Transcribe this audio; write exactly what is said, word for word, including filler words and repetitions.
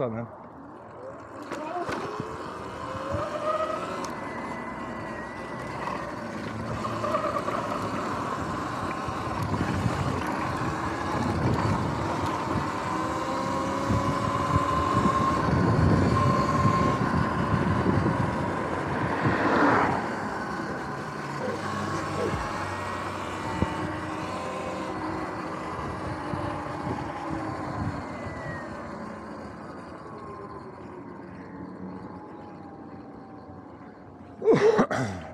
mata, né? Ahem.